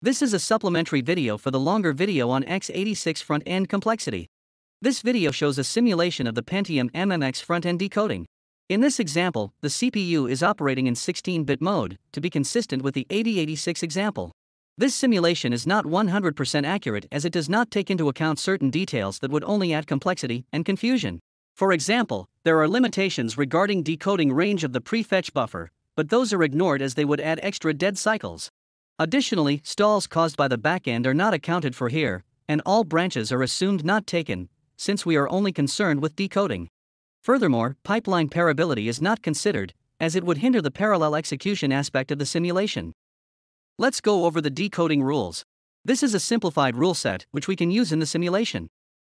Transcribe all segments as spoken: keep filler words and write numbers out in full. This is a supplementary video for the longer video on x eighty-six front-end complexity. This video shows a simulation of the Pentium M M X front-end decoding. In this example, the C P U is operating in sixteen bit mode, to be consistent with the eighty eighty-six example. This simulation is not one hundred percent accurate as it does not take into account certain details that would only add complexity and confusion. For example, there are limitations regarding decoding range of the prefetch buffer, but those are ignored as they would add extra dead cycles. Additionally, stalls caused by the backend are not accounted for here, and all branches are assumed not taken, since we are only concerned with decoding. Furthermore, pipeline parability is not considered, as it would hinder the parallel execution aspect of the simulation. Let's go over the decoding rules. This is a simplified rule set which we can use in the simulation.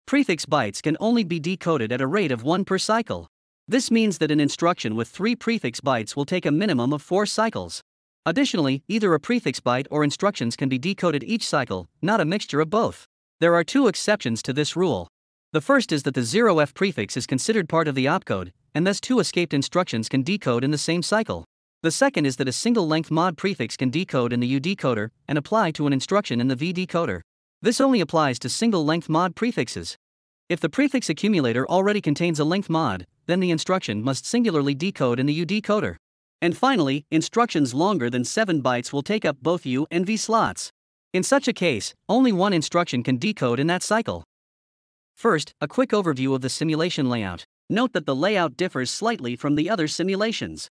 Prefix bytes can only be decoded at a rate of one per cycle. This means that an instruction with three prefix bytes will take a minimum of four cycles. Additionally, either a prefix byte or instructions can be decoded each cycle, not a mixture of both. There are two exceptions to this rule. The first is that the zero F prefix is considered part of the opcode, and thus two escaped instructions can decode in the same cycle. The second is that a single length mod prefix can decode in the U decoder and apply to an instruction in the V decoder. This only applies to single length mod prefixes. If the prefix accumulator already contains a length mod, then the instruction must singularly decode in the U decoder. And finally, instructions longer than seven bytes will take up both U and V slots. In such a case, only one instruction can decode in that cycle. First, a quick overview of the simulation layout. Note that the layout differs slightly from the other simulations.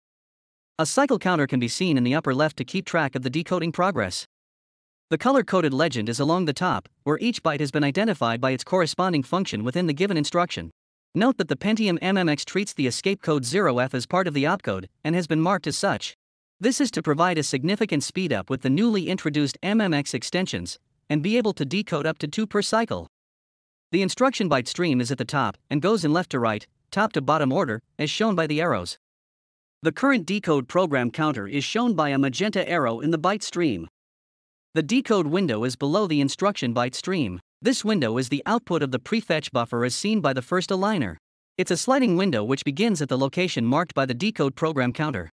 A cycle counter can be seen in the upper left to keep track of the decoding progress. The color-coded legend is along the top, where each byte has been identified by its corresponding function within the given instruction. Note that the Pentium M M X treats the escape code zero F as part of the opcode and has been marked as such. This is to provide a significant speed up with the newly introduced M M X extensions and be able to decode up to two per cycle. The instruction byte stream is at the top and goes in left to right, top to bottom order, as shown by the arrows. The current decode program counter is shown by a magenta arrow in the byte stream. The decode window is below the instruction byte stream. This window is the output of the prefetch buffer as seen by the first aligner. It's a sliding window which begins at the location marked by the decode program counter.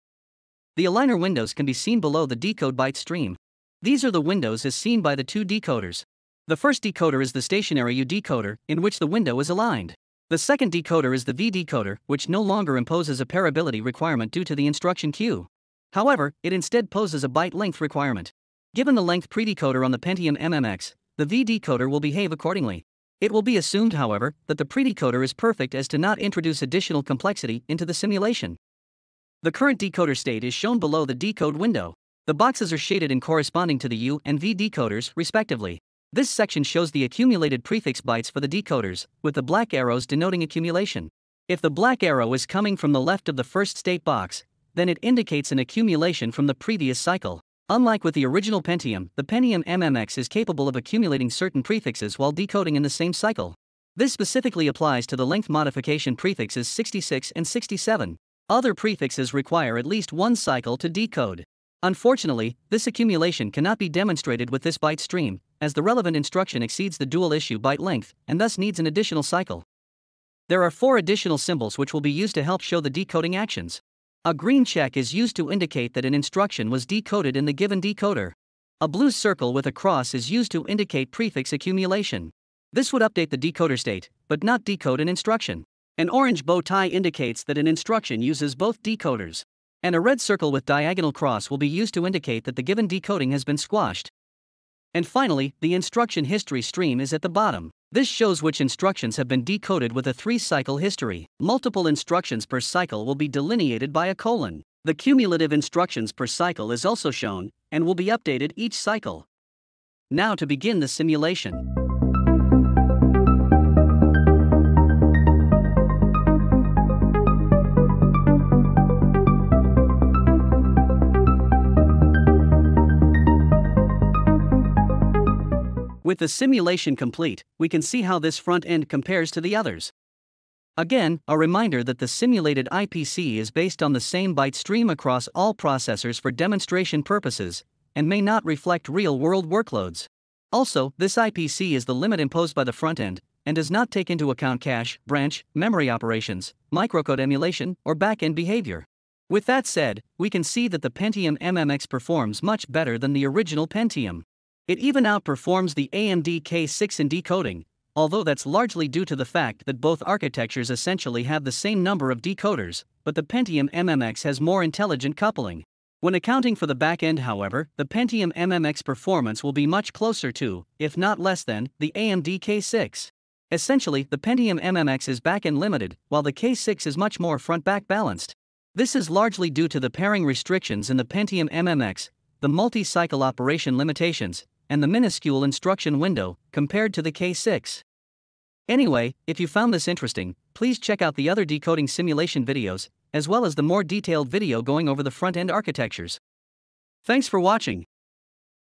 The aligner windows can be seen below the decode byte stream. These are the windows as seen by the two decoders. The first decoder is the stationary U decoder, in which the window is aligned. The second decoder is the V decoder, which no longer imposes a parability requirement due to the instruction queue. However, it instead poses a byte length requirement. Given the length predecoder on the Pentium M M X, the V decoder will behave accordingly. It will be assumed, however, that the predecoder is perfect as to not introduce additional complexity into the simulation. The current decoder state is shown below the decode window. The boxes are shaded and corresponding to the U and V decoders, respectively. This section shows the accumulated prefix bytes for the decoders, with the black arrows denoting accumulation. If the black arrow is coming from the left of the first state box, then it indicates an accumulation from the previous cycle. Unlike with the original Pentium, the Pentium M M X is capable of accumulating certain prefixes while decoding in the same cycle. This specifically applies to the length modification prefixes sixty-six and sixty-seven. Other prefixes require at least one cycle to decode. Unfortunately, this accumulation cannot be demonstrated with this byte stream, as the relevant instruction exceeds the dual issue byte length and thus needs an additional cycle. There are four additional symbols which will be used to help show the decoding actions. A green check is used to indicate that an instruction was decoded in the given decoder. A blue circle with a cross is used to indicate prefix accumulation. This would update the decoder state, but not decode an instruction. An orange bow tie indicates that an instruction uses both decoders. And a red circle with diagonal cross will be used to indicate that the given decoding has been squashed. And finally, the instruction history stream is at the bottom. This shows which instructions have been decoded with a three-cycle history. Multiple instructions per cycle will be delineated by a colon. The cumulative instructions per cycle is also shown and will be updated each cycle. Now to begin the simulation. With the simulation complete, we can see how this front end compares to the others. Again, a reminder that the simulated I P C is based on the same byte stream across all processors for demonstration purposes, and may not reflect real-world workloads. Also, this I P C is the limit imposed by the front end, and does not take into account cache, branch, memory operations, microcode emulation, or back-end behavior. With that said, we can see that the Pentium M M X performs much better than the original Pentium. It even outperforms the A M D K six in decoding, although that's largely due to the fact that both architectures essentially have the same number of decoders, but the Pentium M M X has more intelligent coupling. When accounting for the back end, however, the Pentium M M X performance will be much closer to, if not less than, the A M D K six. Essentially, the Pentium M M X is back-end limited, while the K six is much more front-back balanced. This is largely due to the pairing restrictions in the Pentium M M X, the multi-cycle operation limitations, and the minuscule instruction window, compared to the K six. Anyway, if you found this interesting, please check out the other decoding simulation videos, as well as the more detailed video going over the front-end architectures. Thanks for watching.